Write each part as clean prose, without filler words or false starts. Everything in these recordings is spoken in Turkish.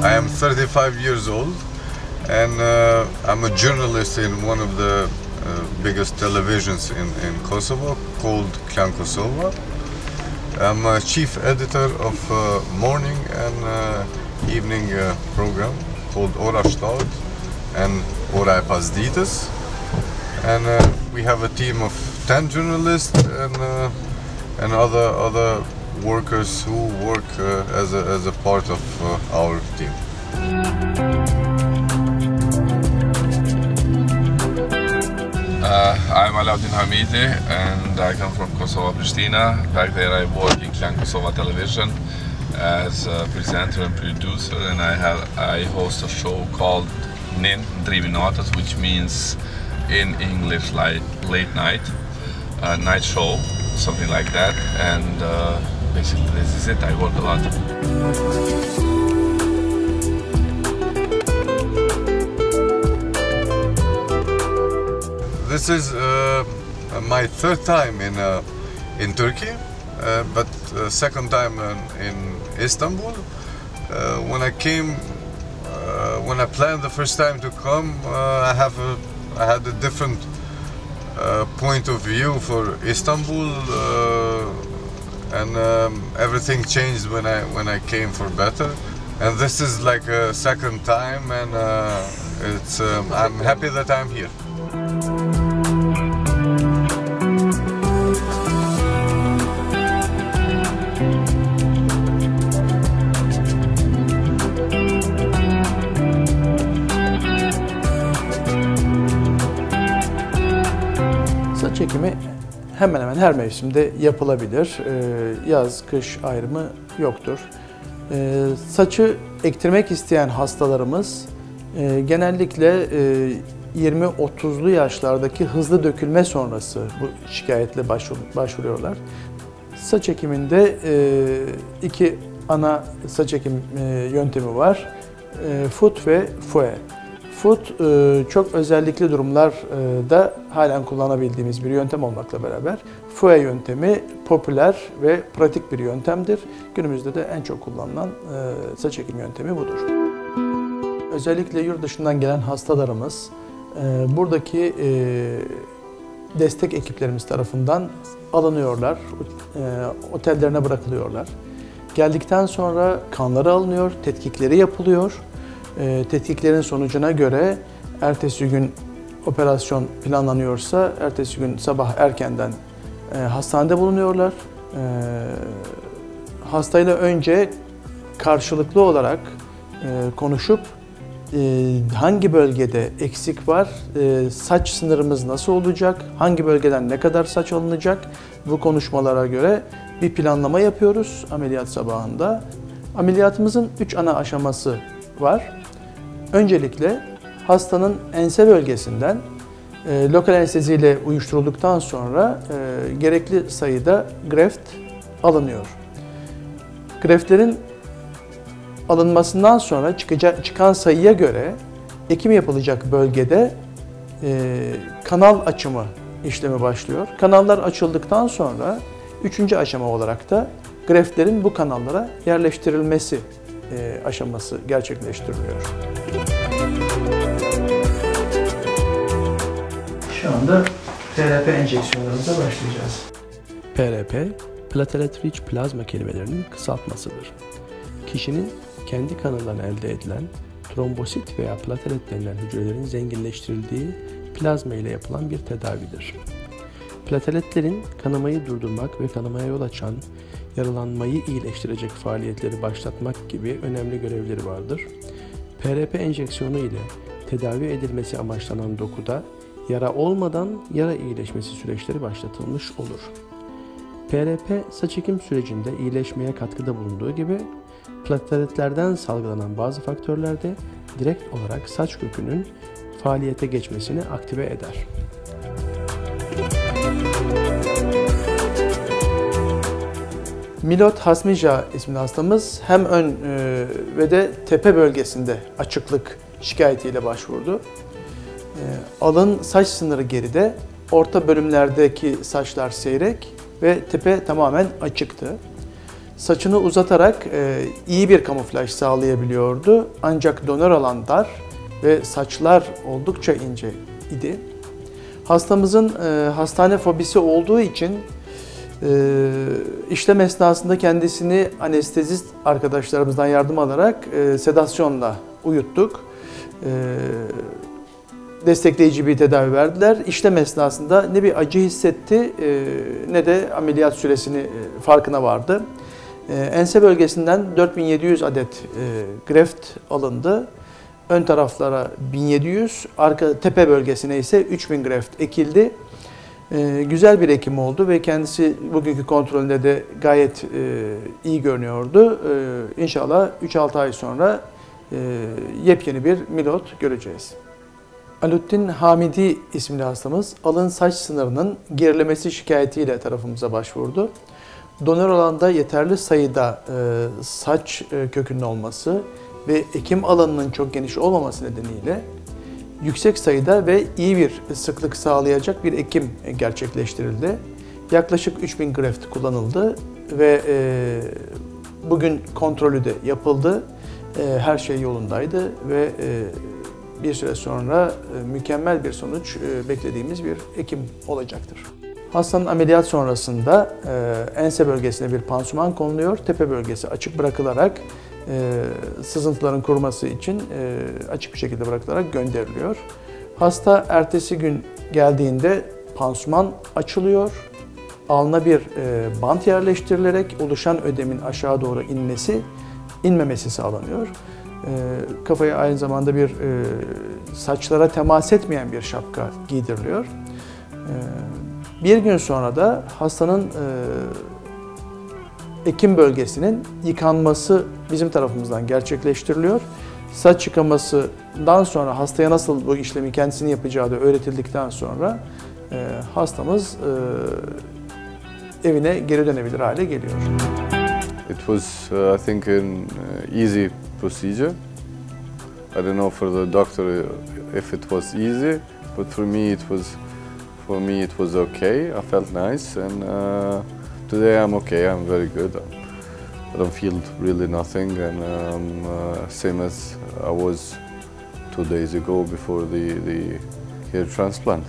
I'm 35 years old, and I'm a journalist in one of the biggest televisions in Kosovo, called Klan Kosova. I'm a chief editor of morning and evening program called Ora Shtat and Ora Pasdites. And we have a team of 10 journalists and other workers who work as a part of our team. I'm Aladdin Hamidi and I come from Kosovo, Pristina. Back there I work in Klan Kosova television as a presenter and producer, and I host a show called Nën Dritë Minutash, which means in English like late night, a night show, something like that. And basically this is it. I work a lot. This is my third time in Turkey, but second time in Istanbul. When I planned the first time to come, I had a different point of view for Istanbul. And everything changed when I came for better, and this is like a second time, and it's I'm happy that I'm here. Saç çekimi hemen hemen her mevsimde yapılabilir. Yaz, kış ayrımı yoktur. Saçı ektirmek isteyen hastalarımız genellikle 20-30'lu yaşlardaki hızlı dökülme sonrası bu şikayetle başvuruyorlar. Saç ekiminde iki ana saç ekim yöntemi var. FUT ve FUE. FUT çok özellikli durumlarda halen kullanabildiğimiz bir yöntem olmakla beraber FUE yöntemi popüler ve pratik bir yöntemdir. Günümüzde de en çok kullanılan saç ekim yöntemi budur. Özellikle yurt dışından gelen hastalarımız buradaki destek ekiplerimiz tarafından alınıyorlar, otellerine bırakılıyorlar. Geldikten sonra kanları alınıyor, tetkikleri yapılıyor. Tetkiklerin sonucuna göre ertesi gün operasyon planlanıyorsa ertesi gün sabah erkenden hastanede bulunuyorlar. Hastayla önce karşılıklı olarak konuşup hangi bölgede eksik var, saç sınırımız nasıl olacak, hangi bölgeden ne kadar saç alınacak, bu konuşmalara göre bir planlama yapıyoruz ameliyat sabahında. Ameliyatımızın 3 ana aşaması var. Öncelikle hastanın ense bölgesinden lokal anesteziyle uyuşturulduktan sonra gerekli sayıda greft alınıyor. Greftlerin alınmasından sonra çıkan sayıya göre ekim yapılacak bölgede kanal açımı işlemi başlıyor. Kanallar açıldıktan sonra 3. aşama olarak da greftlerin bu kanallara yerleştirilmesi aşaması gerçekleştiriliyor. Şu anda PRP enjeksiyonlarımıza başlayacağız. PRP, platelet-rich plazma kelimelerinin kısaltmasıdır. Kişinin kendi kanından elde edilen trombosit veya platelet denilen hücrelerin zenginleştirildiği plazma ile yapılan bir tedavidir. Plateletlerin kanamayı durdurmak ve kanamaya yol açan, yaralanmayı iyileştirecek faaliyetleri başlatmak gibi önemli görevleri vardır. PRP enjeksiyonu ile tedavi edilmesi amaçlanan dokuda yara olmadan yara iyileşmesi süreçleri başlatılmış olur. PRP saç ekim sürecinde iyileşmeye katkıda bulunduğu gibi plateletlerden salgılanan bazı faktörler de direkt olarak saç kökünün faaliyete geçmesini aktive eder. Milot Hasmija isimli hastamız hem ön ve de tepe bölgesinde açıklık şikayetiyle başvurdu. Alın saç sınırı geride, orta bölümlerdeki saçlar seyrek ve tepe tamamen açıktı. Saçını uzatarak iyi bir kamuflaj sağlayabiliyordu ancak donör alan dar ve saçlar oldukça ince idi. Hastamızın hastane fobisi olduğu için işlem esnasında kendisini anestezist arkadaşlarımızdan yardım alarak sedasyonla uyuttuk. Destekleyici bir tedavi verdiler. İşlem esnasında ne bir acı hissetti ne de ameliyat süresini farkına vardı. Ense bölgesinden 4700 adet greft alındı. Ön taraflara 1700, arka tepe bölgesine ise 3000 greft ekildi. Güzel bir ekim oldu ve kendisi bugünkü kontrolünde de gayet iyi görünüyordu. İnşallah 3-6 ay sonra yepyeni bir milot göreceğiz. Aladdin Hamidi isimli hastamız alın saç sınırının gerilemesi şikayetiyle tarafımıza başvurdu. Donör alanda yeterli sayıda saç kökünün olması ve ekim alanının çok geniş olmaması nedeniyle yüksek sayıda ve iyi bir sıklık sağlayacak bir ekim gerçekleştirildi. Yaklaşık 3000 greft kullanıldı ve bugün kontrolü de yapıldı. Her şey yolundaydı ve bir süre sonra mükemmel bir sonuç beklediğimiz bir ekim olacaktır. Hastanın ameliyat sonrasında ense bölgesine bir pansuman konuluyor. Tepe bölgesi açık bırakılarak sızıntıların kuruması için açık bir şekilde bırakılarak gönderiliyor. Hasta ertesi gün geldiğinde pansuman açılıyor. Alnına bir bant yerleştirilerek oluşan ödemin aşağı doğru inmemesi sağlanıyor. Kafaya aynı zamanda bir saçlara temas etmeyen bir şapka giydiriliyor. Bir gün sonra da hastanın ekim bölgesinin yıkanması bizim tarafımızdan gerçekleştiriliyor. Saç yıkamasından sonra hastaya nasıl bu işlemi kendisini yapacağı da öğretildikten sonra hastamız evine geri dönebilir hale geliyor. It was, I think, an easy procedure. I don't know for the doctor if it was easy, but for me it was okay. I felt nice and today I'm okay. I'm very good. I don't feel really nothing, and same as I was 2 days ago before the hair transplant.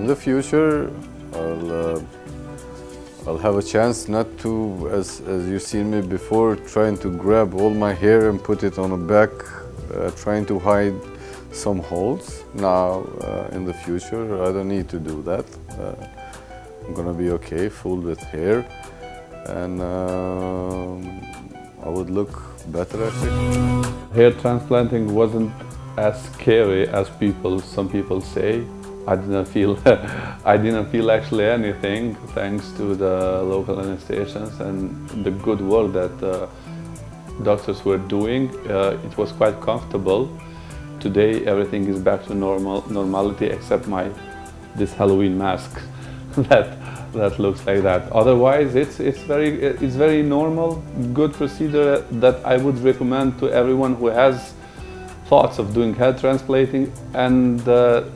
In the future, I'll have a chance not to, as you've seen me before, trying to grab all my hair and put it on the back, trying to hide some holes. Now, in the future, I don't need to do that. I'm gonna be okay, full with hair, and I would look better, I think. Hair transplanting wasn't as scary as some people say. I didn't feel actually anything thanks to the local anesthetists and the good work that doctors were doing. It was quite comfortable. Today everything is back to normality except this Halloween mask that looks like that. Otherwise it's very normal, good procedure that I would recommend to everyone who has thoughts of doing hair transplanting and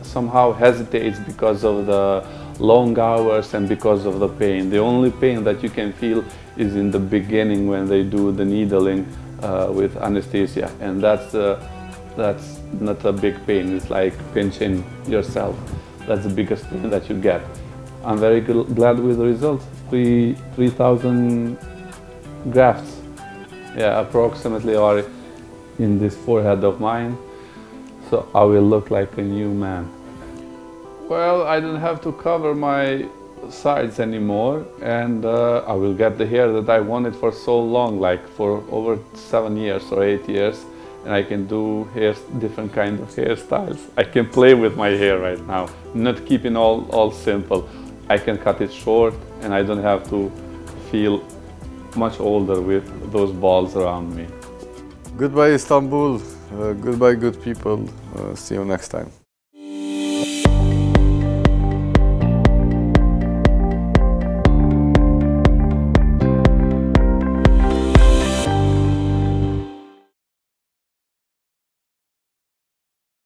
somehow hesitates because of the long hours and because of the pain. The only pain that you can feel is in the beginning when they do the needling with anesthesia, and that's not a big pain. It's like pinching yourself. That's the biggest pain that you get. I'm very glad with the results. 3,000 grafts, yeah, approximately, or in this forehead of mine, so I will look like a new man. Well, I don't have to cover my sides anymore, and I will get the hair that I wanted for so long, like for over 7 years or 8 years, and I can do hairs, different kind of hairstyles. I can play with my hair right now, not keeping all simple. I can cut it short and I don't have to feel much older with those balls around me. Goodbye Istanbul, goodbye good people, see you next time.